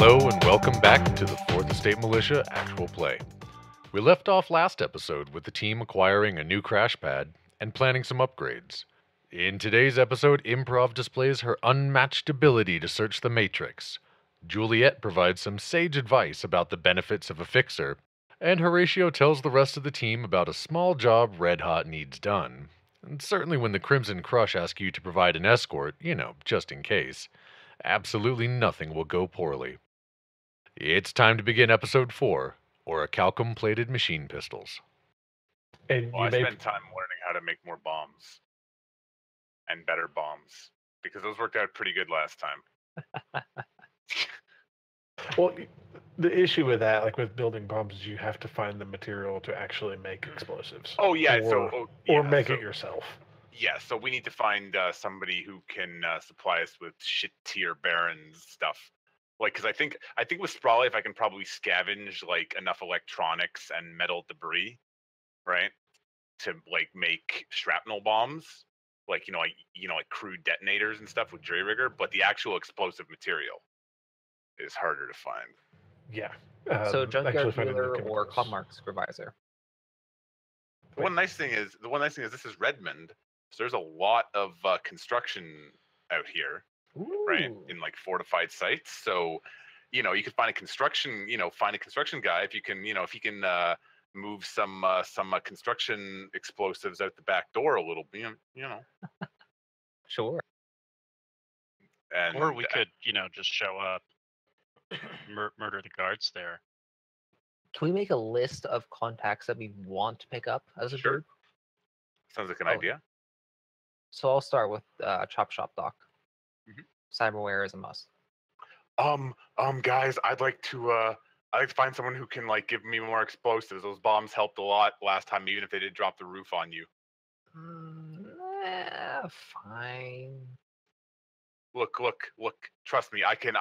Hello and welcome back to the Fourth Estate Militia Actual Play. We left off last episode with the team acquiring a new crash pad and planning some upgrades. In today's episode, Improv displays her unmatched ability to search the Matrix. Juliet provides some sage advice about the benefits of a fixer, and Horatio tells the rest of the team about a small job Red Hot needs done. And certainly when the Crimson Crush asks you to provide an escort, you know, just in case. Absolutely nothing will go poorly. It's time to begin Episode 4, Orichalcum Plated Machine Pistols. And well, I spent time learning how to make more bombs. And better bombs. Because those worked out pretty good last time. Well, the issue with that, like with building bombs, is you have to find the material to actually make explosives. Oh, yeah. Or make it yourself. Yeah, so we need to find somebody who can supply us with shit-tier Barrens stuff. Like, because I think with Sprawlife, I can probably scavenge, like, enough electronics and metal debris, right, to, like, make shrapnel bombs. Like, like crude detonators and stuff with J-Rigger, but the actual explosive material is harder to find. Yeah. So junkyard dealer or Hallmark supervisor. The one nice thing is this is Redmond. So there's a lot of construction out here, ooh, right? In like fortified sites. So, you could find a construction, guy if you can, if he can move some construction explosives out the back door a little, you know. Sure. And or we could, just show up, murder the guards there. Can we make a list of contacts that we want to pick up as a group? Sounds like an idea. So I'll start with Chop Shop Doc. Mm-hmm. Cyberware is a must. Guys, I'd like to find someone who can like give me more explosives. Those bombs helped a lot last time, even if they did drop the roof on you. Fine. Look! Trust me, I can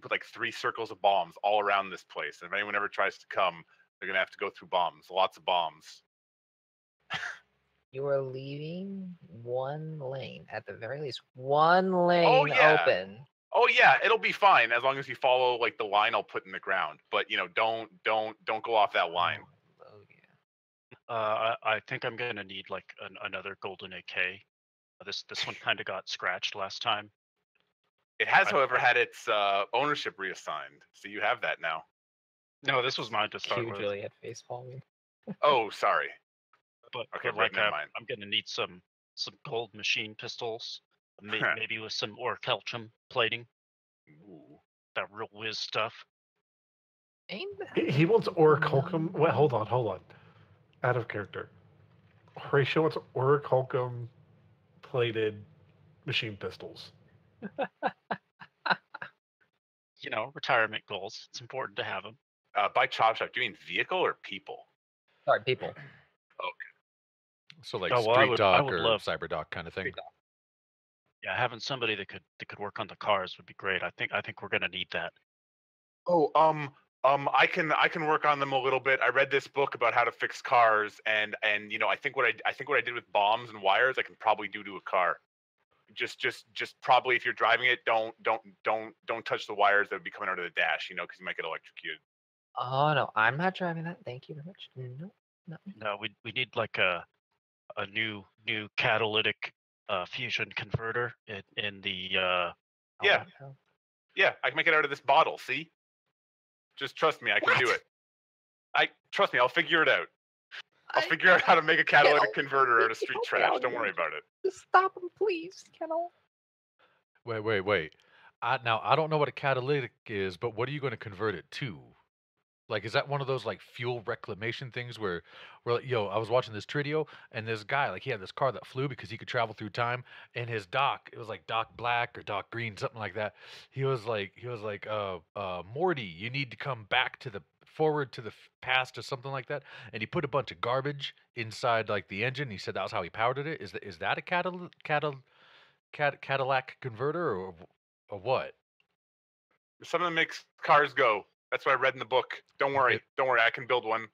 put like 3 circles of bombs all around this place. And if anyone ever tries to come, they're gonna have to go through bombs, lots of bombs. You are leaving one lane, at the very least. One lane open. Oh yeah, it'll be fine as long as you follow like the line I'll put in the ground. But don't go off that line. Oh yeah. I think I'm gonna need like another golden AK. This one kind of got scratched last time. It has, however, had its ownership reassigned, so you have that now. No, this was mine to start with. Juliet face palming. Oh, sorry. But okay, but I'm going to need some gold machine pistols, maybe with some orichalcum plating. Ooh, that real whiz stuff. He wants orichalcum. Wait, hold on. Out of character. Horatio wants orichalcum plated machine pistols. Retirement goals. It's important to have them. By Chop Shop, do you mean vehicle or people? Sorry, people. Okay. So like Street Doc or Cyberdoc kind of thing. Yeah, having somebody that could work on the cars would be great. I think we're gonna need that. Oh, I can work on them a little bit. I read this book about how to fix cars, and I think what I did with bombs and wires, I can probably do to a car. Just probably if you're driving it, don't touch the wires that would be coming out of the dash, because you might get electrocuted. Oh no, I'm not driving that. Thank you very much. No, we need like a new catalytic fusion converter in the yeah. I can make it out of this bottle. See, just trust me, I can do it. I'll figure it out. I'll figure out how to make a catalytic converter out of street trash. Don't worry about it. Just stop him, please, Kennel. Wait. I don't know what a catalytic is, but what are you going to convert it to? Like, is that one of those, like, fuel reclamation things where I was watching this Tridio, and this guy, like, he had this car that flew because he could travel through time, and his doc, it was, like, Doc Black or Doc Green, something like that. He was like, Morty, you need to come back to the, forward to the past or something like that. And he put a bunch of garbage inside, like, the engine. He said that was how he powered it. Is that a Cadillac converter or what? Something that makes cars go. That's what I read in the book. Don't worry. I can build one.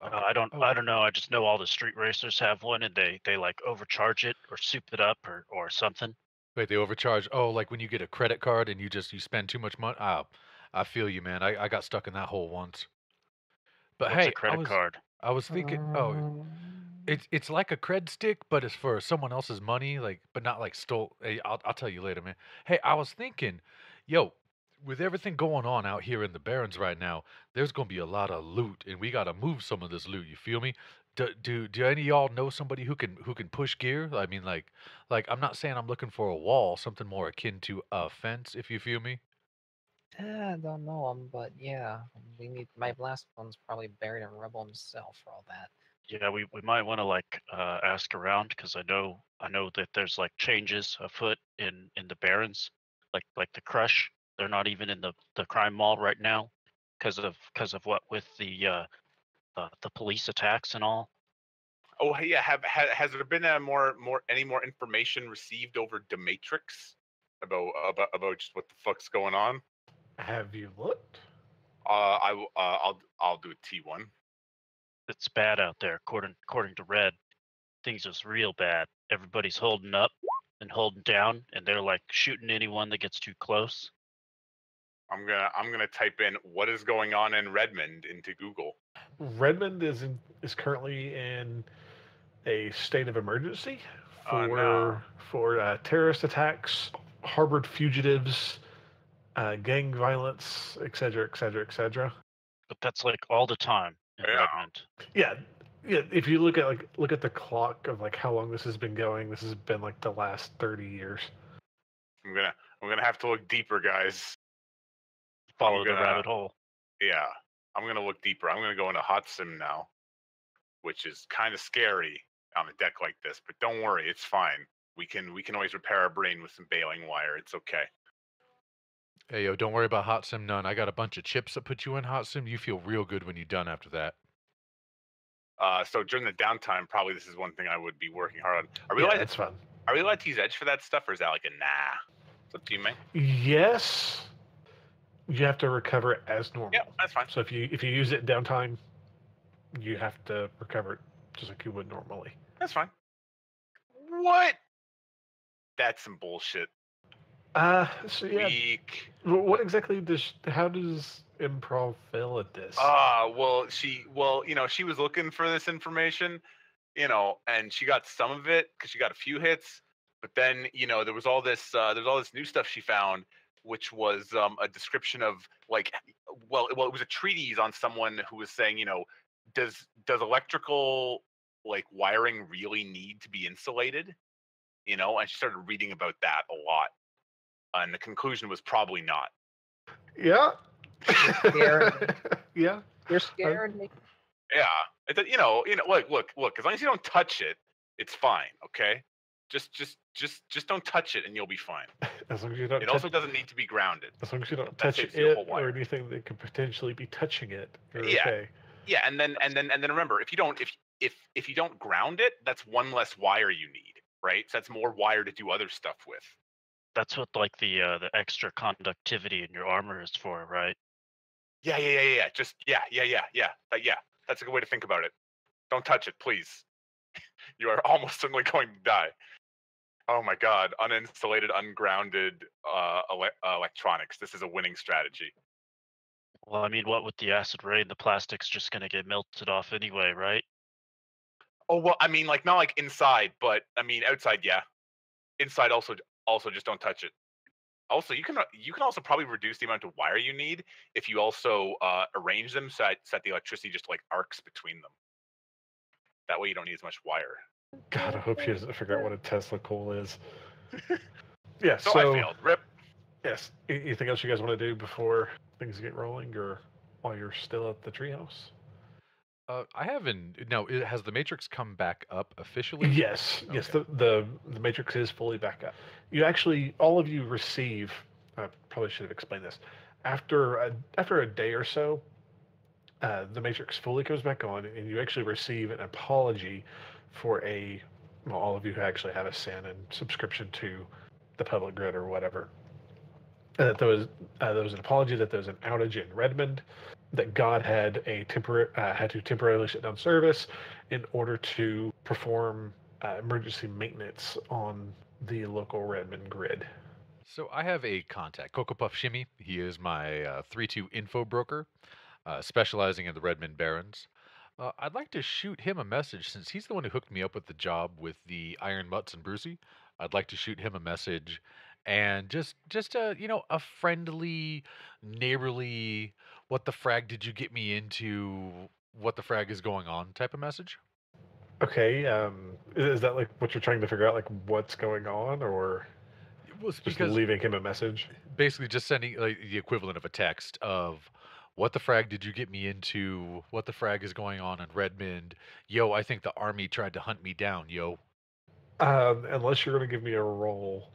I don't know. I just know all the street racers have one, and they like overcharge it or soup it up or something. Wait, they overcharge? Oh, like when you get a credit card and you spend too much money. I feel you, man. I got stuck in that hole once. But what's a credit card? I was thinking, oh, it's like a cred stick, but it's for someone else's money, like, but not like stole. Hey, I'll tell you later, man. Hey, I was thinking, yo, with everything going on out here in the Barrens right now, there's gonna be a lot of loot, and we gotta move some of this loot. You feel me? Do any of y'all know somebody who can push gear? I mean, like I'm not saying I'm looking for a wall, something more akin to a fence, if you feel me. I don't know him, but yeah, we need. My last one's probably buried in rubble himself for all that. Yeah, we might want to ask around, because I know that there's like changes afoot in the Barrens, like the Crush. They're not even in the crime mall right now because of what with the police attacks and all. Oh hey, yeah, has there been any more information received over Demetrix about just what the fuck's going on? Have you looked? I'll do a T1. It's bad out there, according to Red. Things is real bad. Everybody's holding up and holding down, and they're like shooting anyone that gets too close. I'm gonna type in what is going on in Redmond into Google. Redmond is currently in a state of emergency for terrorist attacks, harbored fugitives. Gang violence, etc., etc., etc. But that's like all the time in Redmond. Yeah, yeah. If you look at the clock of like how long this has been going, this has been like the last 30 years. I'm gonna have to look deeper, guys. Follow the rabbit hole. Yeah, I'm gonna look deeper. I'm gonna go into Hot Sim now, which is kind of scary on a deck like this. But don't worry, it's fine. We can always repair our brain with some baling wire. It's okay. Hey, yo, don't worry about Hot Sim none. I got a bunch of chips that put you in Hot Sim. You feel real good when you're done after that. So during the downtime, probably this is one thing I would be working hard on. It's fun. Are we allowed to use Edge for that stuff, or is that like a nah? It's up to you, man. Yes. You have to recover it as normal. Yeah, that's fine. So if you use it downtime, you have to recover it just like you would normally. That's fine. What? That's some bullshit. So yeah. Weak. What exactly how does Improv fail at this? She was looking for this information, and she got some of it because she got a few hits, but then, there was all this, new stuff she found, which was a description of it was a treatise on someone who was saying, does electrical wiring really need to be insulated? And she started reading about that a lot. And the conclusion was probably not. Yeah. Yeah. You're scared me. Yeah. Look. As long as you don't touch it, it's fine. Okay. Just don't touch it, and you'll be fine. As long as you don't. It also doesn't need to be grounded. As long as you don't touch it or anything that could potentially be touching it. Yeah. Okay. Yeah. And then remember, if you don't ground it, that's one less wire you need, right? So that's more wire to do other stuff with. That's what the extra conductivity in your armor is for, right? Yeah. Yeah. That's a good way to think about it. Don't touch it, please. You are almost certainly going to die. Oh my God! Uninsulated, ungrounded electronics. This is a winning strategy. Well, I mean, what with the acid rain, the plastic's just gonna get melted off anyway, right? Oh well, I mean, not inside, but I mean outside, yeah. Inside also. Also, just don't touch it. Also, you can also probably reduce the amount of wire you need if you also arrange them so that the electricity just arcs between them. That way, you don't need as much wire. God, I hope she doesn't figure out what a Tesla coil is. Yeah. So I failed. Rip. Yes. Anything else you guys want to do before things get rolling, or while you're still at the treehouse? I haven't. No, has the Matrix come back up officially? Yes, okay. Yes. The Matrix is fully back up. You actually, all of you receive. I probably should have explained this. After a day or so, the Matrix fully comes back on, and you actually receive an apology for a. Well, all of you who actually have a SAN and subscription to the public grid or whatever. And that there was an apology that there was an outage in Redmond. That God had had to temporarily shut down service in order to perform emergency maintenance on the local Redmond grid. So I have a contact, Cocoa Puff Shimmy. He is my 3-2 info broker, specializing in the Redmond Barrens. I'd like to shoot him a message since he's the one who hooked me up with the job with the Iron Mutts and Brucie. I'd like to shoot him a message and just a, you know, a friendly, neighborly, what the frag did you get me into, what the frag is going on type of message. Okay, is that like what you're trying to figure out, like what's going on, or just leaving him a message? Basically just sending like the equivalent of a text of, what the frag did you get me into, what the frag is going on in Redmond, yo, I think the army tried to hunt me down, yo. Unless you're going to give me a roll,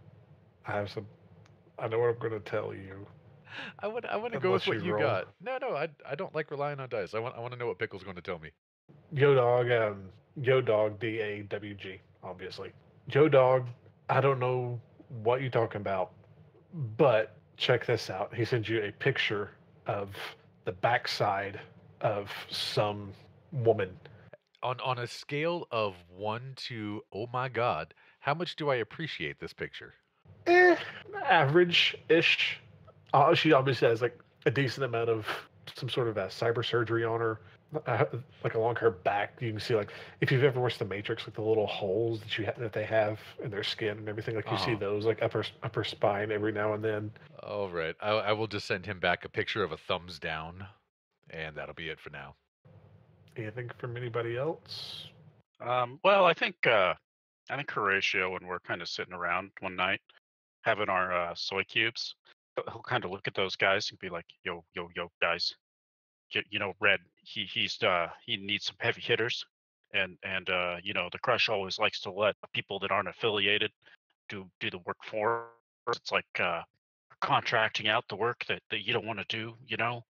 I know what I'm going to tell you. I want to go with what you got. No, I don't like relying on dice. I want to know what Pickle's going to tell me. Yo dog, D-A-W-G, obviously. Yo dog, I don't know what you're talking about, but check this out. He sends you a picture of the backside of some woman. On a scale of 1 to, oh my god, how much do I appreciate this picture? Average-ish. She obviously has like a decent amount of some sort of cyber surgery on her. Like along her back, you can see, like, if you've ever watched the Matrix, like the little holes that they have in their skin and everything, like you see those like upper spine every now and then. All right, I will just send him back a picture of a thumbs down, and that'll be it for now. Anything from anybody else? Well, I think Horatio, when we're kind of sitting around one night having our soy cubes, he'll kind of look at those guys and be like, yo guys, you know, Red, he needs some heavy hitters, and you know, the Crush always likes to let people that aren't affiliated do the work for her. It's like contracting out the work that you don't want to do, you know,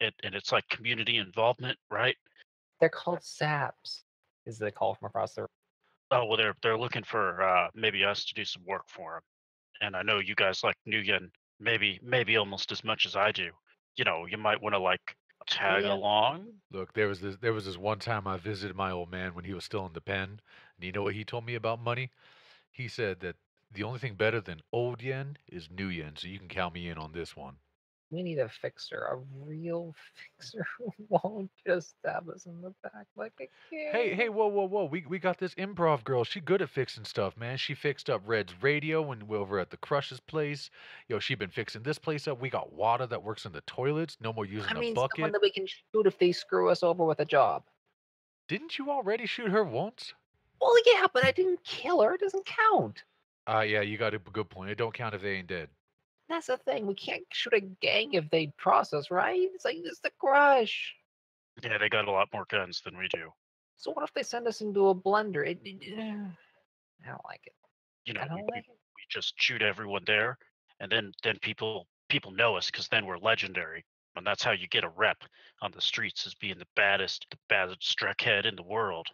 and it's like community involvement, right? They're called SAPs. Is the call from across the room? Oh well, they're looking for maybe us to do some work for them, and I know you guys like Nuyen maybe almost as much as I do. You know, you might want to like tag along. Look, there was this one time I visited my old man when he was still in the pen, and you know what he told me about money? He said that the only thing better than old yen is new yen, so you can count me in on this one. We need a fixer, a real fixer who won't just stab us in the back like a kid. Hey, whoa. We got this improv girl. She good at fixing stuff, man. She fixed up Red's radio when we were over at the Crush's place. Yo, she been fixing this place up. We got Wada that works in the toilets. No more using a bucket. Someone that we can shoot if they screw us over with a job. Didn't you already shoot her once? Well, yeah, but I didn't kill her. It doesn't count. Yeah, you got a good point. It don't count if they ain't dead. That's the thing. We can't shoot a gang if they cross us, right? It's like, it's the Crush. Yeah, they got a lot more guns than we do. So what if they send us into a blender? I don't like it. You know, we just shoot everyone there, and then people know us because then we're legendary, and that's how you get a rep on the streets, is being the baddest struckhead in the world.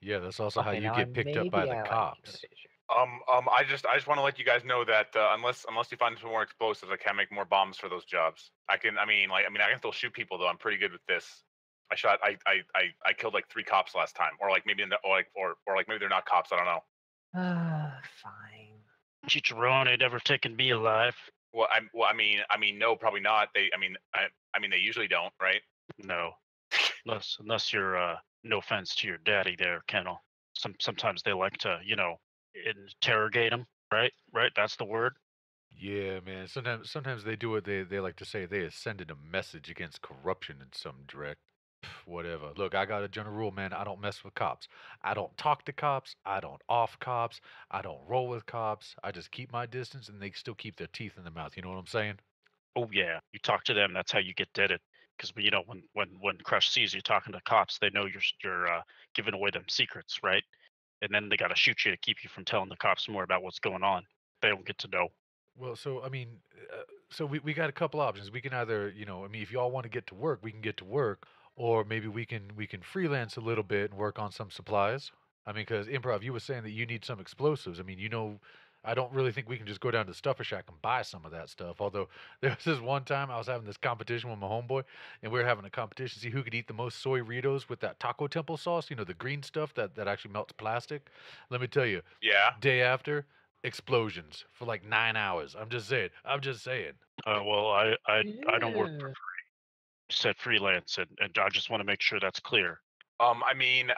Yeah, that's also how you get picked up by the cops. I just want to let you guys know that unless you find some more explosives, I can't make more bombs for those jobs. I can still shoot people though. I'm pretty good with this. I killed like 3 cops last time, or like maybe maybe they're not cops. I don't know. Fine. Chicharone never taken me alive. Well, I mean, no, probably not. They usually don't, right? No, unless you're no offense to your daddy there, Kennel. Sometimes they like to, you know, interrogate them, right? That's the word. Yeah, man. Sometimes they do what they like to say. They are sending a message against corruption in some direct. Whatever. Look, I got a general rule, man. I don't mess with cops. I don't talk to cops. I don't off cops. I don't roll with cops. I just keep my distance, and they still keep their teeth in their mouth. You know what I'm saying? Oh yeah. You talk to them. That's how you get deaded. Because you know, when Crush sees you talking to cops, they know you're giving away them secrets, right? And then they got to shoot you to keep you from telling the cops more about what's going on. They don't get to know. Well, so, I mean, we got a couple options. We can either, you know, I mean, if y'all want to get to work, we can get to work. Or maybe we can freelance a little bit and work on some supplies. I mean, because Improv, you were saying that you need some explosives. I mean, you know, I don't really think we can just go down to the stuffer shack and buy some of that stuff. Although, there was this one time I was having this competition with my homeboy, and we were having a competition to see who could eat the most soy Ritos with that taco temple sauce, you know, the green stuff that actually melts plastic. Let me tell you, day after, explosions for like 9 hours. I'm just saying. Well, I don't work for free. Said freelance, and I just want to make sure that's clear. I mean,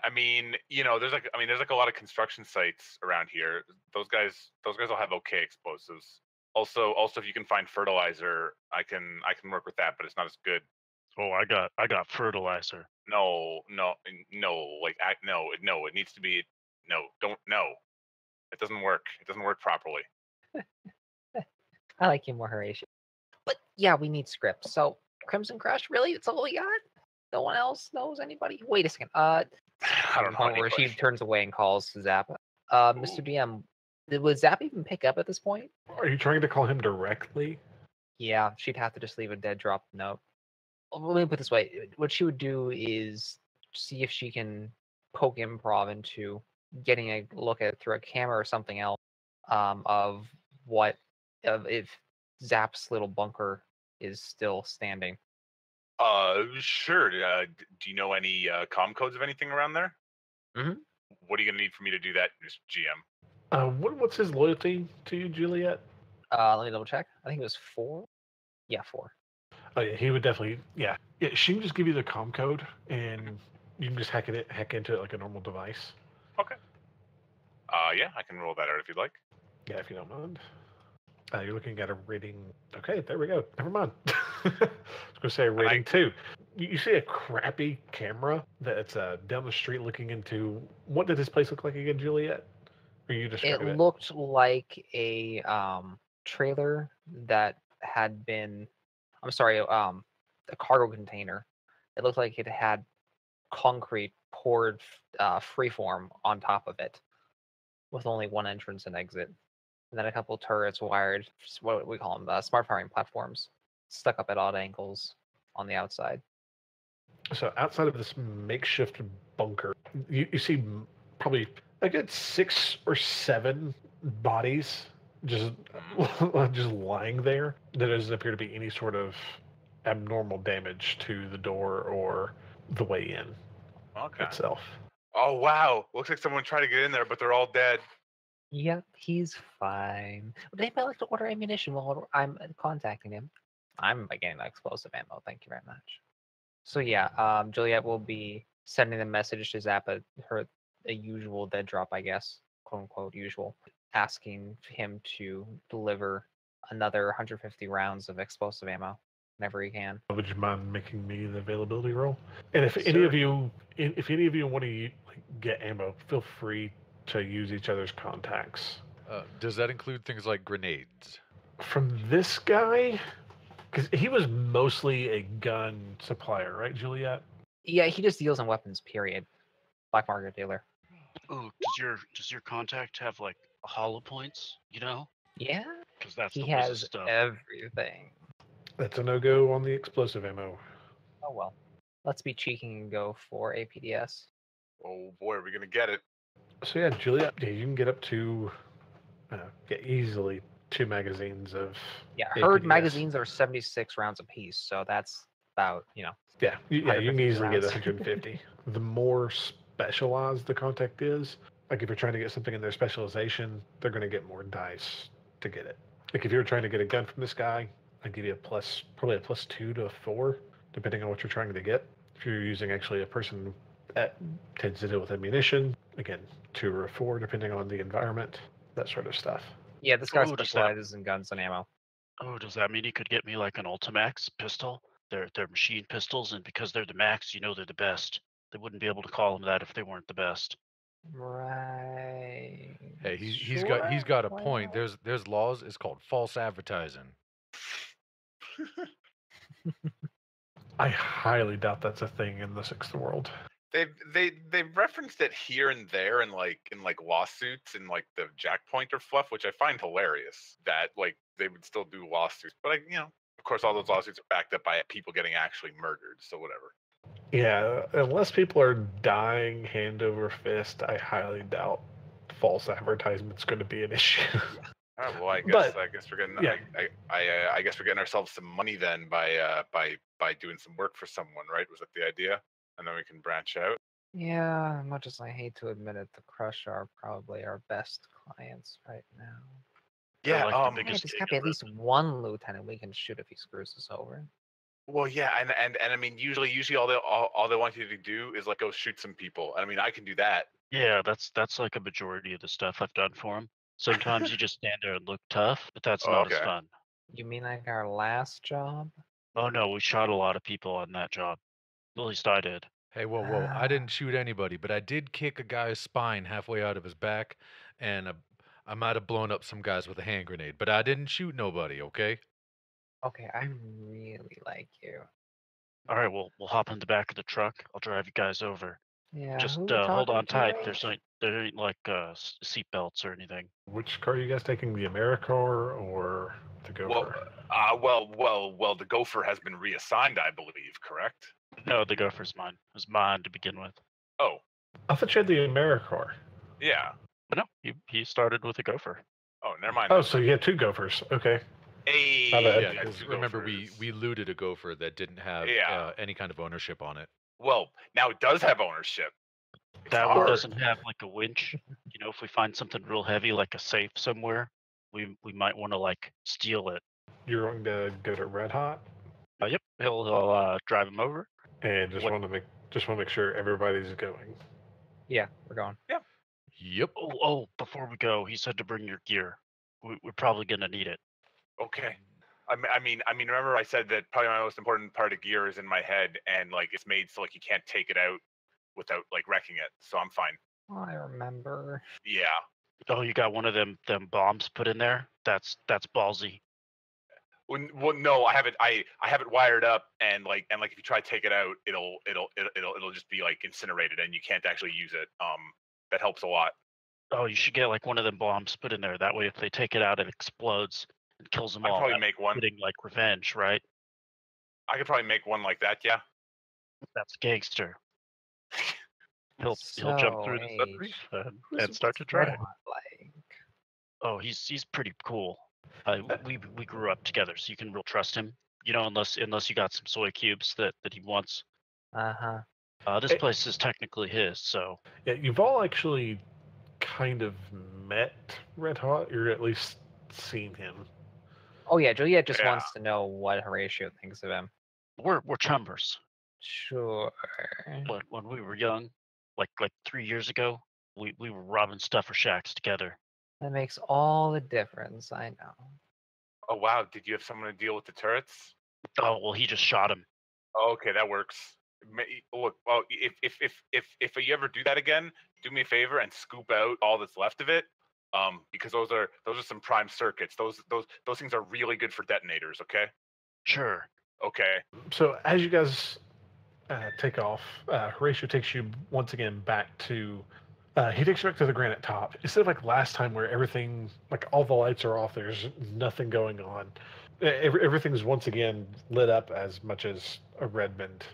you know, there's like a lot of construction sites around here. Those guys will have okay explosives. Also, if you can find fertilizer, I can work with that, but it's not as good. Oh, I got fertilizer. No, it needs to be It doesn't work. It doesn't work properly. I like you more, Horatio. But yeah, we need scripts. So Crimson Crush, really? It's all we got? No one else knows anybody? Wait a second. I don't know. Where she turns away and calls Zappa. Mr. DM, would Zappa even pick up at this point? Are you trying to call him directly? Yeah, she'd have to just leave a dead drop note. Let me put it this way. What she would do is see if she can poke improv into getting a look at it through a camera or something else if Zap's little bunker is still standing. Sure. Do you know any comm codes of anything around there? Mm-hmm. What are you gonna need for me to do that, Mr. GM? What's his loyalty to you, Juliet? Let me double check. I think it was 4. Yeah, 4. Oh yeah, he would definitely. Yeah. She can just give you the comm code, and you can just hack into it like a normal device. Okay. Yeah, I can roll that out if you'd like. Yeah, if you don't mind. You're looking at a rating. Okay, there we go. Never mind. I was gonna say rating 2. You see a crappy camera that's down the street looking into. What did this place look like again, Juliet? Or you described it? It looked like a trailer that had been. I'm sorry. A cargo container. It looked like it had concrete poured freeform on top of it, with only one entrance and exit. And then a couple of turrets wired, what we call them, smart firing platforms, stuck up at odd angles on the outside. So outside of this makeshift bunker, you see probably a good 6 or 7 bodies just lying there. There doesn't appear to be any sort of abnormal damage to the door or the way in itself. Oh, wow. Looks like someone tried to get in there, but they're all dead. Yep, he's fine. Would anybody like to order ammunition while I'm contacting him? I'm getting explosive ammo, thank you very much. So yeah, Juliet will be sending the message to Zappa, her usual dead drop, I guess, quote unquote usual, asking him to deliver another 150 rounds of explosive ammo whenever he can. Would you mind making me the availability roll? And if any of you want to get ammo, feel free to use each other's contacts. Does that include things like grenades? From this guy? Because he was mostly a gun supplier, right, Juliet? Yeah, he just deals in weapons, period. Black market dealer. Ooh, does your contact have, hollow points, you know? Yeah. Because that's he has stuff. Everything. That's a no-go on the explosive ammo. Oh, well. Let's be cheeking and go for APDS. Oh, boy, are we going to get it? So yeah, Juliet, you can get up to easily 2 magazines of. Yeah, her magazines are 76 rounds apiece, so that's about Yeah, you can easily rounds. Get 150. The more specialized the contact is, if you're trying to get something in their specialization, they're going to get more dice to get it. If you're trying to get a gun from this guy, I'd give you probably a +2 to 4, depending on what you're trying to get. If you're using actually a person that tends to deal with ammunition. Again, 2 or 4, depending on the environment, that sort of stuff. Yeah, this guy specializes in guns and ammo. Oh, does that mean he could get me an Ultimax pistol? They're machine pistols, and because they're the max, they're the best. They wouldn't be able to call them that if they weren't the best. Right. Hey, he's got a point. There's laws. It's called false advertising. I highly doubt that's a thing in the 6th world. They've referenced it here and there in lawsuits and the Jack Pointer fluff, which I find hilarious that they would still do lawsuits. But of course, all those lawsuits are backed up by people getting actually murdered. So whatever. Yeah, unless people are dying hand over fist, I highly doubt false advertisement's going to be an issue. All right, well, I guess we're getting I guess we're getting ourselves some money then by doing some work for someone, right? Was that the idea? And then we can branch out. Yeah, much as I hate to admit it, the Crush are probably our best clients right now. Yeah, like there's got to be at least one lieutenant we can shoot if he screws us over. Well, yeah, and I mean, usually all they want you to do is like go shoot some people. And I mean, I can do that. Yeah, that's like a majority of the stuff I've done for them. Sometimes you just stand there and look tough, but that's not as fun. You mean like our last job? Oh no, we shot a lot of people on that job. At least I did. Hey, whoa! I didn't shoot anybody, but I did kick a guy's spine halfway out of his back, and I might have blown up some guys with a hand grenade, but I didn't shoot nobody, okay? Okay, I really like you. All right, well, we'll hop in the back of the truck. I'll drive you guys over. Yeah. Just hold on tight. There ain't like seatbelts or anything. Which car are you guys taking? The AmeriCorps or the Gopher? Well, the Gopher has been reassigned, I believe, correct? No, the Gopher's mine. It was mine to begin with. Oh. I thought you had the AmeriCorps. Yeah. But no, he started with a Gopher. Oh, never mind. Oh, so you had two Gophers. Okay. Hey, yeah, remember, we looted a Gopher that didn't have any kind of ownership on it. Well, now it does have ownership. That one doesn't have like a winch. You know, if we find something real heavy, like a safe somewhere, we might want to like steal it. You're going to go to Red Hot? Yep, he'll drive him over. And just want to make sure everybody's going. Yeah, we're going. Yeah. Yep. Oh, before we go, he said to bring your gear. We're probably gonna need it. Okay. I mean, remember I said that probably my most important part of gear is in my head, and like it's made so like you can't take it out without like wrecking it. So I'm fine. Oh, I remember. Yeah. Oh, you got one of them bombs put in there. That's ballsy. Well, no, I have it. I have it wired up, and like if you try to take it out, it'll just be like incinerated, and you can't actually use it. That helps a lot. Oh, you should get like one of them bombs put in there. That way, if they take it out, it explodes and kills them all. I could probably make one. Getting like revenge, right? I could probably make one like that. Yeah. That's gangster. He'll jump through the subreef and start to drive. Like... Oh, he's pretty cool. We grew up together, so you can real trust him. You know, unless you got some soy cubes that he wants. Uh-huh. This place is technically his, so... Yeah, you've all actually kind of met Red Hot, or at least seen him. Oh yeah, Juliet just wants to know what Horatio thinks of him. We're chumbers. Sure. But when we were young, like 3 years ago, we were robbing stuffer shacks together. That makes all the difference, I know. Oh, wow. Did you have someone to deal with the turrets? Oh, well, he just shot him. Oh, okay, that works. Look, well, if you ever do that again, do me a favor and scoop out all that's left of it, because those are some prime circuits. Those things are really good for detonators, okay? Sure. Okay. So as you guys take off, Horatio takes you once again back to... he takes you back to the granite top. Instead of like last time where everything, like all the lights are off, there's nothing going on. Everything's once again lit up as much as a Redmond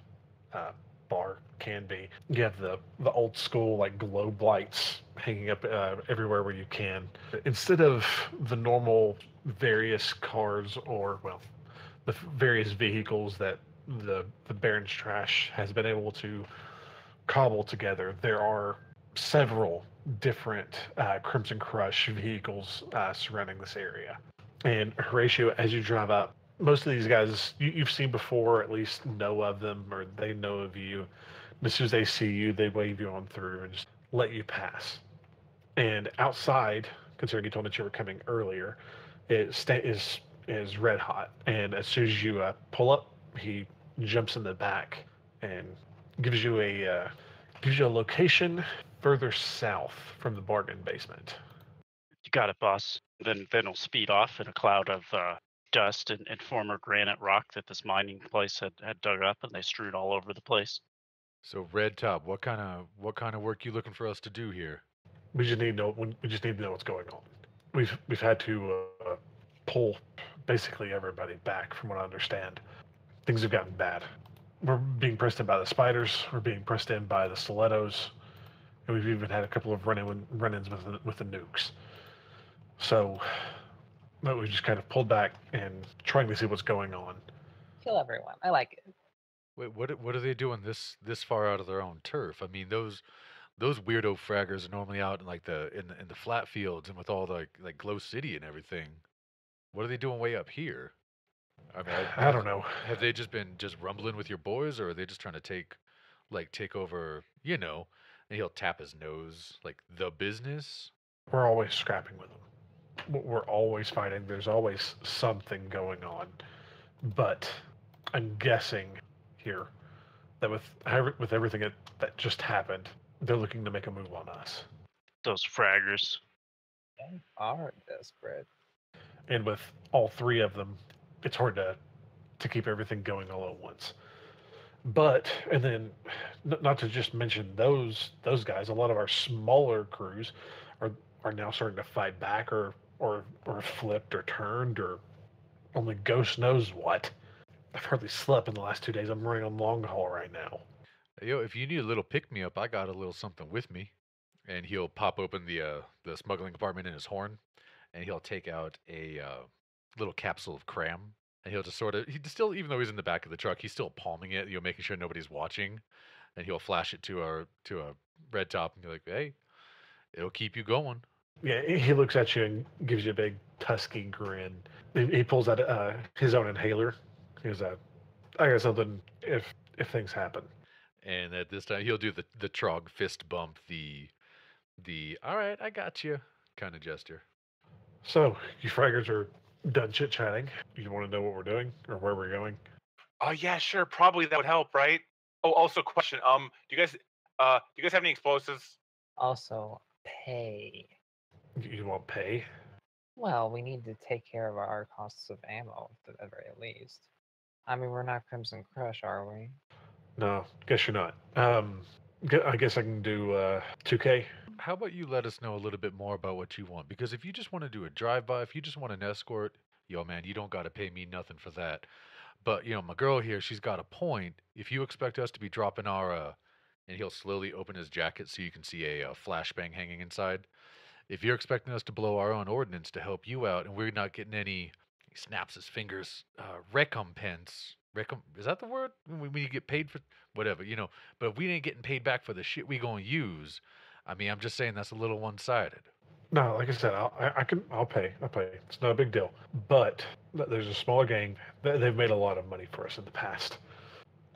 bar can be. You have the old school like globe lights hanging up everywhere where you can. Instead of the normal various cars the various vehicles that the Barrens trash has been able to cobble together, there are several different Crimson Crush vehicles surrounding this area. And Horatio, as you drive up, most of these guys you've seen before, at least know of them, or they know of you. As soon as they see you, they wave you on through and just let you pass. And outside, considering you told me that you were coming earlier, is Red Hot. And as soon as you pull up, he jumps in the back and gives you a location further south from the bargain basement. You got it, boss. Then it'll speed off in a cloud of dust and former granite rock that this mining place had dug up, and they strewed all over the place. So, Red Top, what kind of work you looking for us to do here? We just need to know what's going on. We've had to pull basically everybody back, from what I understand. Things have gotten bad. We're being pressed in by the spiders. We're being pressed in by the stilettos. And we've even had a couple of run-ins with the nukes. So, but we just kind of pulled back and trying to see what's going on. Kill everyone. I like it. Wait, what are they doing this far out of their own turf? I mean, those weirdo fraggers are normally out in like the flat fields and with all the like Glow City and everything. What are they doing way up here? I mean, I don't know. Have they just been rumbling with your boys, or are they just trying to take over? You know, and he'll tap his nose like the business. We're always scrapping with them. We're always fighting. There's always something going on. But I'm guessing here that with everything that just happened, they're looking to make a move on us. Those fraggers. They are desperate. And with all three of them, it's hard to keep everything going all at once. But, and then, not to just mention those guys, a lot of our smaller crews are now starting to fight back or flipped or turned or only ghost knows what. I've hardly slept in the last 2 days. I'm running on long haul right now. Yo, if you need a little pick-me-up, I got a little something with me. And he'll pop open the smuggling compartment in his horn, and he'll take out a little capsule of cram. And he'll just even though he's in the back of the truck, he's still palming it, you know, making sure nobody's watching. And he'll flash it to a red top and be like, hey, it'll keep you going. Yeah, he looks at you and gives you a big tusky grin. He pulls out his own inhaler. He goes, I got something if things happen. And at this time, he'll do the trog fist bump, the all right, I got you kind of gesture. So, you fraggers are done chit-chatting. You want to know what we're doing or where we're going? Oh, yeah, sure. Probably that would help, right? Oh, also question. Do you guys have any explosives? Also, pay. You want pay? Well, we need to take care of our costs of ammo, at the very least. I mean, we're not Crimson Crush, are we? No, guess you're not. I guess I can do 2K. How about you let us know a little bit more about what you want? Because if you just want to do a drive-by, if you just want an escort, yo, man, you don't got to pay me nothing for that. But, you know, my girl here, she's got a point. If you expect us to be dropping our... and he'll slowly open his jacket so you can see a flashbang hanging inside. If you're expecting us to blow our own ordnance to help you out, and we're not getting any, he snaps his fingers, recompense. Is that the word? When you get paid for whatever, you know. But if we ain't getting paid back for the shit we gonna use, I mean, I'm just saying that's a little one-sided. No, like I said, I'll pay. It's not a big deal. But there's a smaller gang. They've made a lot of money for us in the past.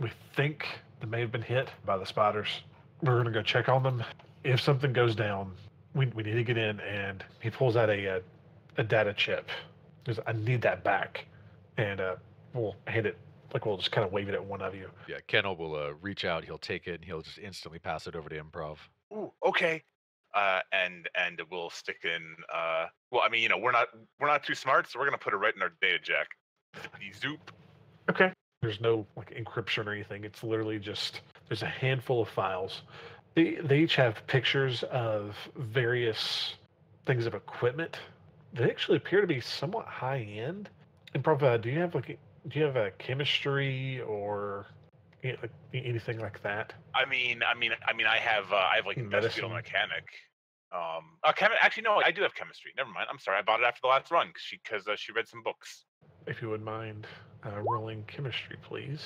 We think they may have been hit by the spiders. We're gonna go check on them. If something goes down, we need to get in. And he pulls out a data chip. He goes, I need that back. And we'll hand it, like we'll just kind of wave it at one of you. Yeah, Kennel will reach out. He'll take it, and he'll just instantly pass it over to Improv. Ooh, okay. And we'll stick in. Well, I mean, you know, we're not too smart, so we're gonna put it right in our data jack. Zoop. Okay. There's no like encryption or anything. It's literally just there's a handful of files. They each have pictures of various things of equipment. They actually appear to be somewhat high end. And probably, do you have a chemistry or anything like that? I mean, I have like industrial mechanic. Actually, no, I do have chemistry. Never mind. I'm sorry, I bought it after the last run because she read some books. If you would mind rolling chemistry, please.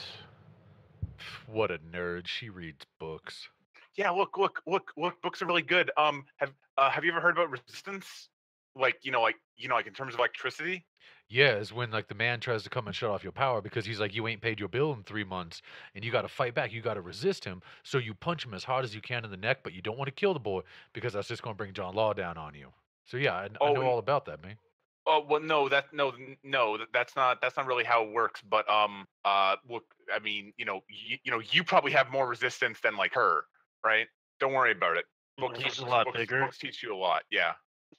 What a nerd! She reads books. Yeah, look. Books are really good. Have you ever heard about resistance? Like in terms of electricity. Yeah, is when like the man tries to come and shut off your power because he's like, you ain't paid your bill in 3 months, and you got to fight back. You got to resist him, so you punch him as hard as you can in the neck, but you don't want to kill the boy because that's just going to bring John Law down on you. So yeah, I know all about that, man. Oh well, that's not really how it works. But look, I mean, you probably have more resistance than like her, right? Don't worry about it. He's a lot bigger. Books teach you a lot. Yeah.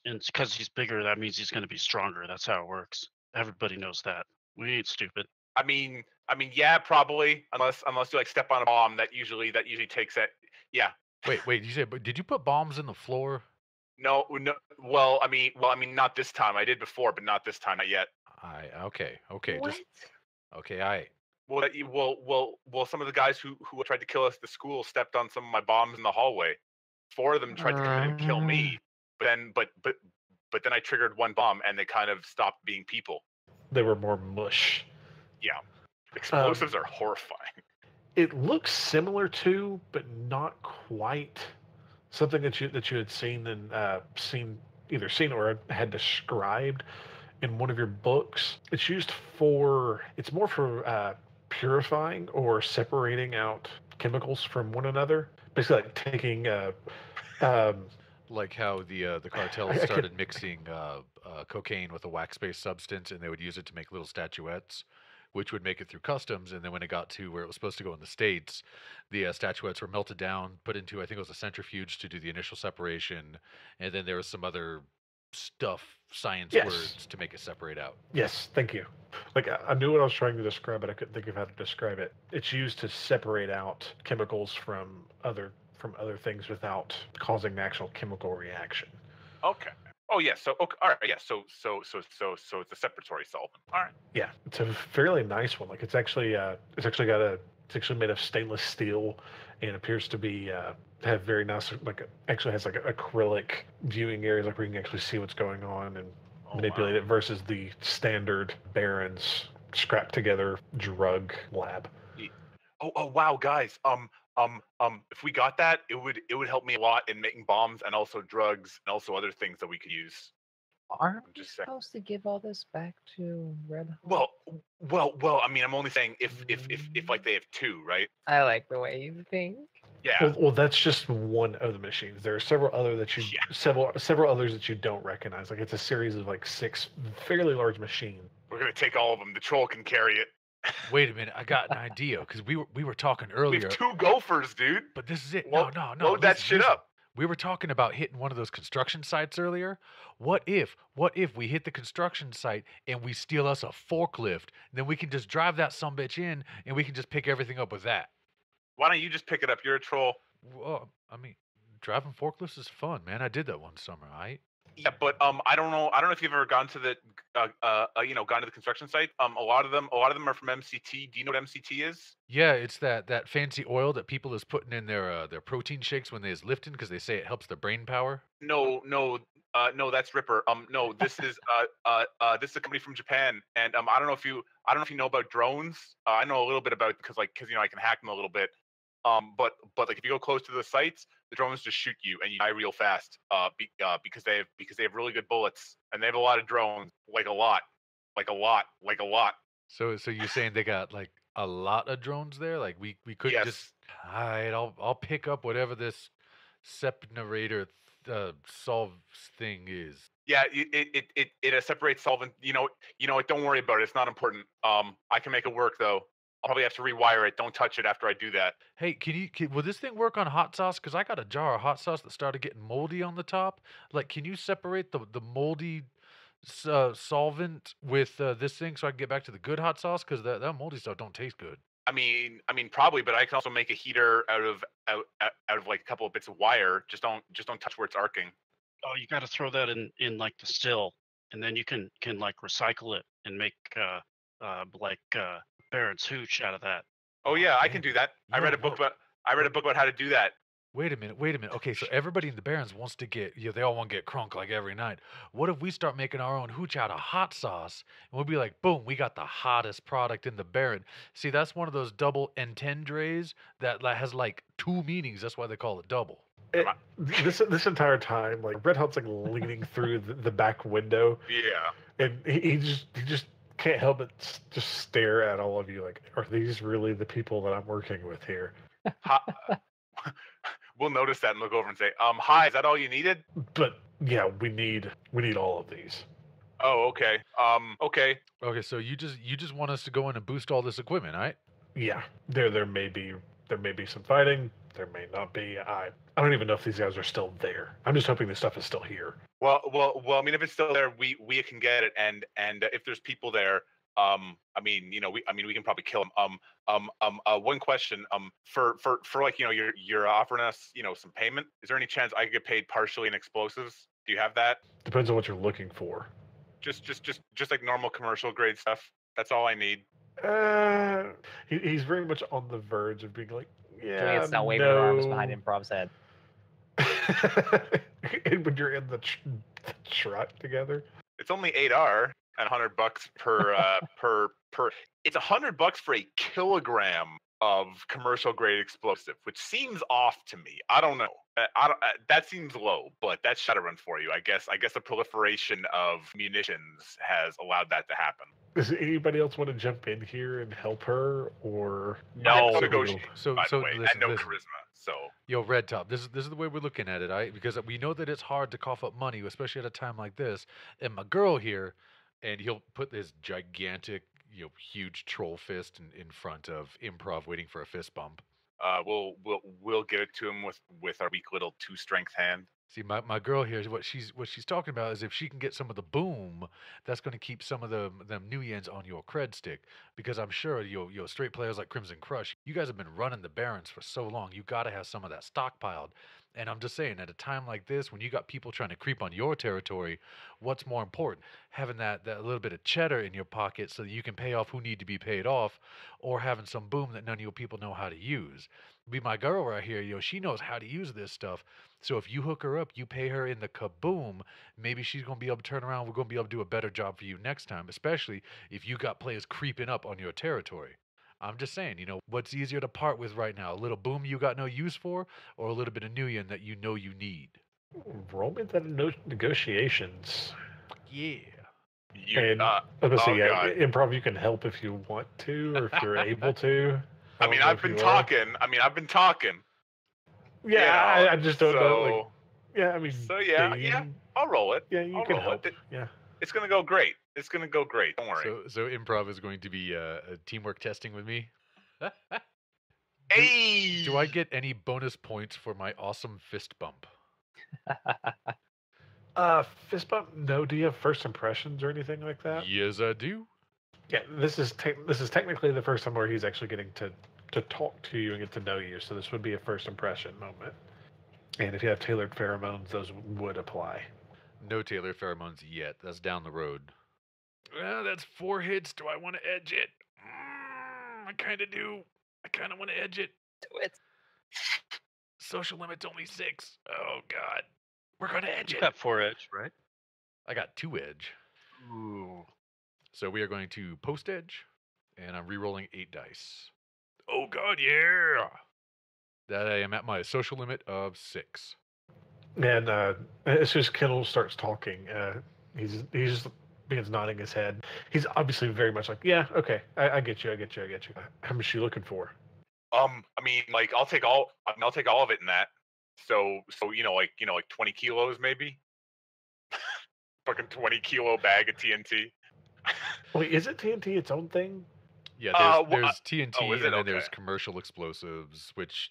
And because he's bigger, that means he's going to be stronger. That's how it works. Everybody knows that. We ain't stupid. I mean, yeah, probably. Unless you like step on a bomb, that usually takes it. Yeah. Wait. Did you put bombs in the floor? No. Well, I mean, not this time. I did before, but not this time. Not yet. Okay. What? Well, some of the guys who tried to kill us at the school stepped on some of my bombs in the hallway. 4 of them tried to come in and kill me. But then I triggered one bomb and they kind of stopped being people. They were more mush. Yeah, explosives are horrifying. It looks similar to, but not quite, something that you had seen and either seen or had described in one of your books. It's used for, it's more for purifying or separating out chemicals from one another. Basically, like taking like how the cartels started mixing cocaine with a wax-based substance, and they would use it to make little statuettes, which would make it through customs. And then when it got to where it was supposed to go in the States, the statuettes were melted down, put into, I think it was a centrifuge to do the initial separation. And then there was some other stuff, science words to make it separate out. Yes, thank you. Like, I knew what I was trying to describe, but I couldn't think of how to describe it. It's used to separate out chemicals from other things without causing an actual chemical reaction. Okay. Oh yeah, so okay, all right, yeah, so it's a separatory solvent. All right. Yeah, it's a fairly nice one. Like, it's actually made of stainless steel, and appears to be have very nice, like, actually has like acrylic viewing areas, like where you can actually see what's going on and manipulate it, versus the standard Barrens scrap together drug lab. Oh wow, guys, if we got that, it would help me a lot in making bombs and also drugs and also other things that we could use. Aren't we supposed to give all this back to Red Hot? Well, I mean, I'm only saying if like they have two, right? I like the way you think. Yeah. Well, that's just one of the machines. There are several other that you several others that you don't recognize. Like, it's a series of like 6 fairly large machines. We're gonna take all of them. The troll can carry it. Wait a minute! I got an idea, because we were talking earlier. We have 2 gophers, dude. But this is it. No. Load that shit up. We were talking about hitting one of those construction sites earlier. What if we hit the construction site and we steal us a forklift? Then we can just drive that sumbitch in, and we can just pick everything up with that. Why don't you just pick it up? You're a troll. Well, I mean, driving forklifts is fun, man. I did that one summer. Right? Yeah, but I don't know if you've ever gone to the construction site. A lot of them are from MCT. Do you know what MCT is? Yeah, it's that fancy oil that people is putting in their protein shakes when they is lifting, because they say it helps their brain power. No, that's Ripper. No, this is this is a company from Japan, and I don't know if you know about drones. I know a little bit about it because I can hack them a little bit. But like, if you go close to the sites, the drones just shoot you and you die real fast. Because they have really good bullets, and they have a lot of drones, like a lot. So you're saying they got like a lot of drones there? Like we could just hide. I'll pick up whatever this separator solve thing is. Yeah, it separates solvent. You know, don't worry about it. It's not important. I can make it work though. I'll probably have to rewire it. Don't touch it after I do that. Hey, will this thing work on hot sauce? Because I got a jar of hot sauce that started getting moldy on the top. Like, can you separate the moldy solvent with this thing so I can get back to the good hot sauce? Because that moldy stuff don't taste good. I mean, probably, but I can also make a heater out of like a couple of bits of wire. Just don't touch where it's arcing. Oh, you got to throw that in like the still, and then you can like recycle it and make Barrens hooch out of that. Oh yeah, I can do that. I read a book about how to do that. Wait a minute. Okay, so everybody in the Barrens wants to get, they all want to get crunk like every night. What if we start making our own hooch out of hot sauce, and we'll be like, boom, we got the hottest product in the Barren. See, that's one of those double entendres that has like 2 meanings. That's why they call it double. This entire time, like, Red Hot's like leaning through the back window. Yeah, and he just can't help but just stare at all of you like, are these really the people that I'm working with here? We'll notice that and look over and say, hi, is that all you needed? But yeah, we need all of these. Oh, okay. Okay, so you just want us to go in and boost all this equipment, right? Yeah. There may be some fighting, there may not be. I don't even know if these guys are still there. I'm just hoping this stuff is still here. Well. I mean, if it's still there, we can get it. And if there's people there, we can probably kill them. One question. You're offering us, some payment. Is there any chance I could get paid partially in explosives? Do you have that? Depends on what you're looking for. Just like normal commercial grade stuff. That's all I need. He's very much on the verge of being like, yeah, it's not waving your arms behind Improv's head. And when you're in the truck together, it's only 8R and $100 per. It's $100 for a kilogram of commercial grade explosive, which seems off to me. I don't know. That seems low, but that's Shadowrun for you. I guess the proliferation of munitions has allowed that to happen. Does anybody else want to jump in here and help her, or no? So, listen, no charisma. So, yo, Red Top, this is the way we're looking at it, right? Because we know that it's hard to cough up money, especially at a time like this. And my girl here, and he'll put this gigantic, you know, huge troll fist in front of Improv, waiting for a fist bump. We'll get it to him with our weak little 2 strength hand. See, my girl here, what she's talking about is if she can get some of the boom, that's going to keep some of them Nuyens on your cred stick. Because I'm sure your straight players like Crimson Crush, you guys have been running the Barrens for so long. You got to have some of that stockpiled. And I'm just saying, at a time like this, when you got people trying to creep on your territory, what's more important? Having that little bit of cheddar in your pocket so that you can pay off who need to be paid off, or having some boom that none of your people know how to use. Be my girl right here, yo, she knows how to use this stuff. So if you hook her up, you pay her in the kaboom, maybe she's going to be able to turn around. We're going to be able to do a better job for you next time, especially if you got players creeping up on your territory. I'm just saying, you know, what's easier to part with right now? A little boom you got no use for, or a little bit of Nuyen that you know you need? Roll me that negotiations. Yeah. Improv, you can help if you want to, or if you're able to. I've been talking. Yeah, you know, I just don't know. Like, yeah, I mean. So, yeah, I'll roll it. Yeah, you can help. Yeah. It's going to go great. It's going to go great. Don't worry. So Improv is going to be a teamwork testing with me. Hey! Do I get any bonus points for my awesome fist bump? Fist bump? No. Do you have first impressions or anything like that? Yes, I do. Yeah, this is technically the first time where he's actually getting to talk to you and get to know you. So this would be a first impression moment. And if you have tailored pheromones, those would apply. No tailored pheromones yet. That's down the road. Well, that's 4 hits. Do I want to edge it? I kind of do. I kind of want to edge it. Do it. Social limit's only 6. Oh, God. We're going to edge it. You got 4 edge, right? I got 2 edge. Ooh. So we are going to post edge, and I'm re-rolling 8 dice. Oh, God, yeah. That I am at my social limit of 6. And as soon as Kennel starts talking, he just begins nodding his head. He's obviously very much like, yeah, okay, I get you. How much are you looking for? I mean, like, I'll take all of it in that. So like 20 kilos maybe. Fucking 20 kilo bag of TNT. Wait, is it TNT its own thing? Yeah, there's TNT, and then there's commercial explosives, which.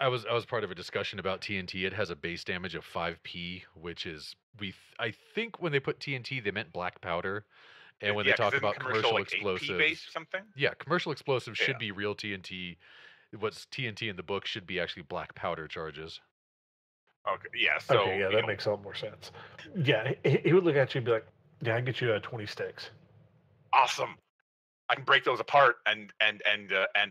I was part of a discussion about TNT. It has a base damage of 5p, which is I think when they put TNT, they meant black powder, and when they talk about commercial like explosives, base or something. Yeah, commercial explosives should be real TNT. What's TNT in the book should be actually black powder charges. Okay. Yeah. So okay, yeah, that makes a lot more sense. Yeah, he would look at you and be like, "Yeah, I can get you 20 sticks." Awesome. I can break those apart and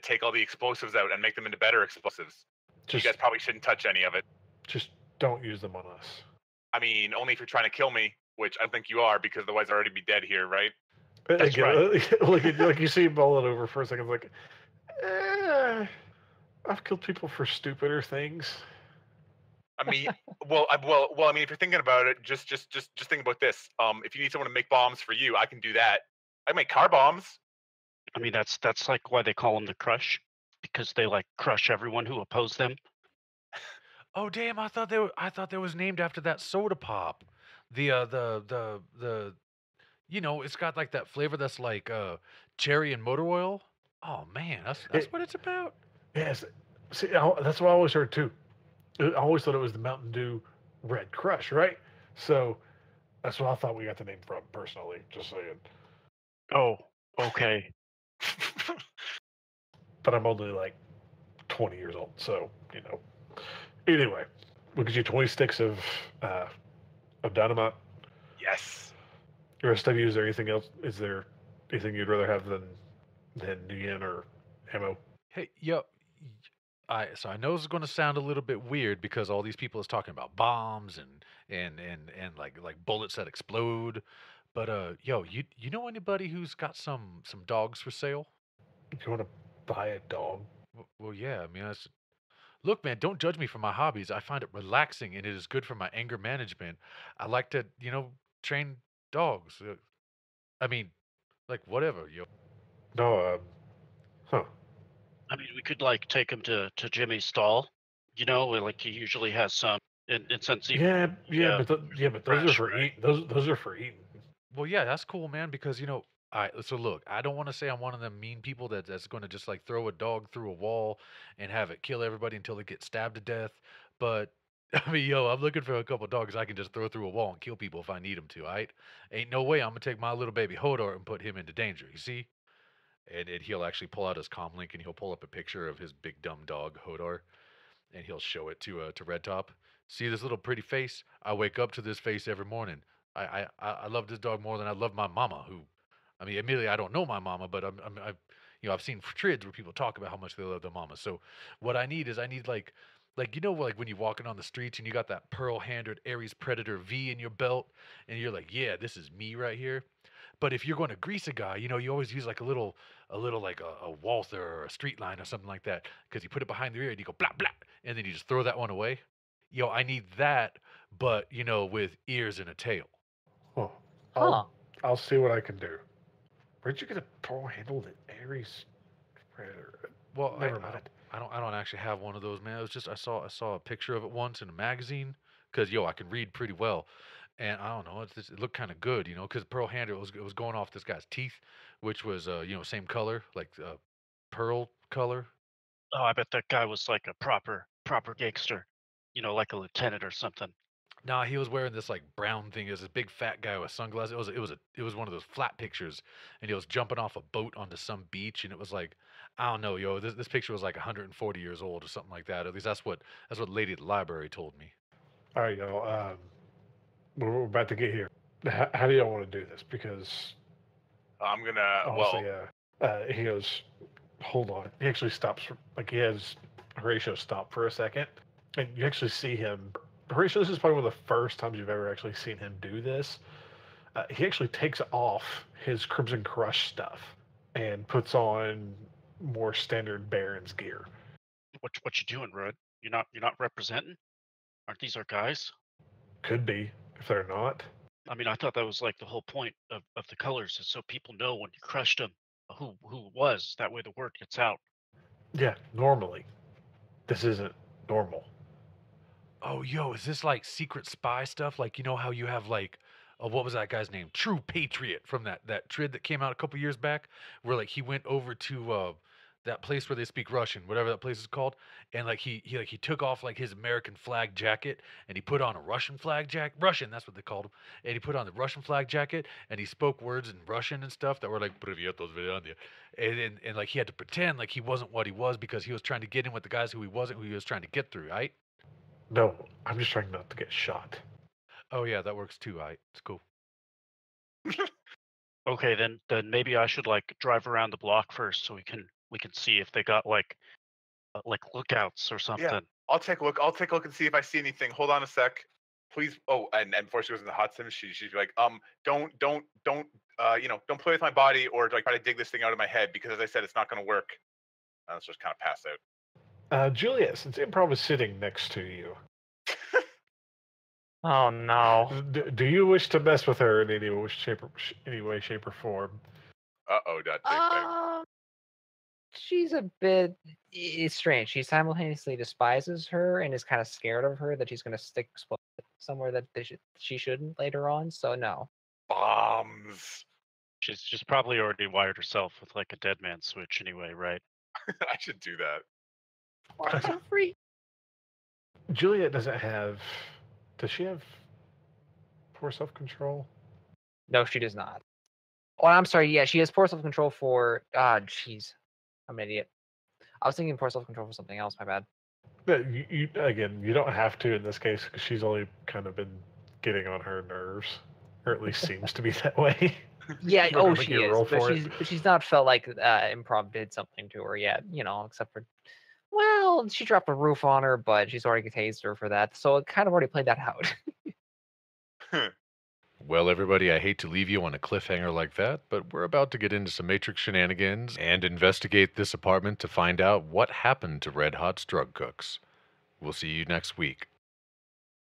take all the explosives out and make them into better explosives. Just, you guys probably shouldn't touch any of it. Just don't use them on us. I mean, only if you're trying to kill me, which I think you are, because otherwise I'd already be dead here, right? That's right. Like you see him mull it over for a second, like, I've killed people for stupider things. I mean, well. I mean, if you're thinking about it, just think about this. If you need someone to make bombs for you, I can do that. I make car bombs. I mean, that's like why they call them the Crush, because they like crush everyone who oppose them. Oh damn! I thought they was named after that soda pop. The it's got like that flavor that's like cherry and motor oil. Oh man, that's what it's about. Yes, see, that's what I always heard too. I always thought it was the Mountain Dew Red Crush, right? So that's what I thought we got the name from personally. Just saying. Oh, okay. But I'm only like 20 years old, so anyway, we'll get you 20 sticks of dynamite. Yes. The rest of you, is there anything else? Is there anything you'd rather have than Nuyen or ammo? Hey, yo, I know this is going to sound a little bit weird because all these people is talking about bombs and like bullets that explode. But yo, you know anybody who's got some dogs for sale? You want to buy a dog. Well, yeah. I mean, that's... Look, man, don't judge me for my hobbies. I find it relaxing, and it is good for my anger management. I like to, train dogs. I mean, like, whatever. No, huh. I mean, we could, like, take him to Jimmy's stall. Like, he usually has some. And since he, but those are for eating. Those are for eating. Well, yeah, that's cool, man, because, all right, so look, I don't want to say I'm one of them mean people that's going to just, like, throw a dog through a wall and have it kill everybody until it gets stabbed to death. But, I mean, I'm looking for a couple of dogs I can just throw through a wall and kill people if I need them to, all right? Ain't no way I'm going to take my little baby Hodor and put him into danger, you see? And he'll actually pull out his comm link, and he'll pull up a picture of his big dumb dog, Hodor, and he'll show it to Red Top. See this little pretty face? I wake up to this face every morning. I love this dog more than I love my mama, who... I mean, admittedly, I don't know my mama, but I've seen trids where people talk about how much they love their mama. So what I need is like when you're walking on the streets and you got that pearl-handed Aries Predator V in your belt, and you're like, yeah, this is me right here. But if you're going to grease a guy, you always use like a little like a Walther or a street line or something like that, because you put it behind the ear and you go blah blah, and then you just throw that one away. I need that, but with ears and a tail. I'll see what I can do. Where'd you get a pearl-handled Aries Predator? Well, never mind. I don't actually have one of those, man. It was just I saw a picture of it once in a magazine, because I can read pretty well, and I don't know, it looked kind of good, because pearl-handled it was going off this guy's teeth, which was same color, like pearl color. Oh, I bet that guy was like a proper gangster, like a lieutenant or something. Nah, he was wearing this like brown thing. It was this big fat guy with sunglasses. It was one of those flat pictures, and he was jumping off a boat onto some beach, and it was like, I don't know, This picture was like 140 years old or something like that. At least that's what lady at the library told me. All right, we're about to get here. How do y'all want to do this? Because I'm gonna. Honestly, he goes, hold on. He actually stops. He has Horatio stop for a second, and you actually see him. Horatio, this is probably one of the first times you've ever actually seen him do this. He actually takes off his Crimson Crush stuff and puts on more standard Barrens gear. What you doing, Rudd? You're not representing? Aren't these our guys? Could be, if they're not. I mean, I thought that was like the whole point of the colors, is so people know when you crushed them who it was. That way the word gets out. Yeah, normally. This isn't normal. Oh, is this like secret spy stuff? Like, how you have like, what was that guy's name? True Patriot from that trid that came out a couple years back, where like he went over to that place where they speak Russian, whatever that place is called, and like he took off like his American flag jacket, and he put on a Russian flag jacket. Russian, that's what they called him. And he put on the Russian flag jacket, and he spoke words in Russian and stuff that were like and like he had to pretend like he wasn't what he was, because he was trying to get in with the guys who he wasn't, who he was trying to get through, right? No, I'm just trying not to get shot. Oh, yeah, that works too, right? It's cool. Okay, then maybe I should, like, drive around the block first, so we can see if they got, like lookouts or something. Yeah, I'll take a look and see if I see anything. Hold on a sec. Please. Oh, and before she goes in the hot sim, she'd be like, don't play with my body, or like try to dig this thing out of my head, because, as I said, it's not going to work. And it's just kind of passed out. Juliet, since Improv is sitting next to you. Oh, no. Do you wish to mess with her in any way, shape, or form? Uh-oh, that thing. She's a bit... It's strange. She simultaneously despises her and is kind of scared of her that she's going to stick somewhere that she shouldn't later on, so no. Bombs! She's probably already wired herself with, like, a dead man switch anyway, right? I should do that. So free. Juliet doesn't have... Does she have poor self-control? No, she does not. Oh, I'm sorry. Yeah, she has poor self-control for... jeez. I'm an idiot. I was thinking poor self-control for something else. My bad. But you don't have to in this case, because she's only kind of been getting on her nerves. Or at least seems to be that way. Yeah, she is. But she's not felt like Improv did something to her yet, except for... Well, she dropped a roof on her, but she's already tased her for that, so it kind of already played that out. Well, everybody, I hate to leave you on a cliffhanger like that, but we're about to get into some Matrix shenanigans and investigate this apartment to find out what happened to Red Hot's drug cooks. We'll see you next week.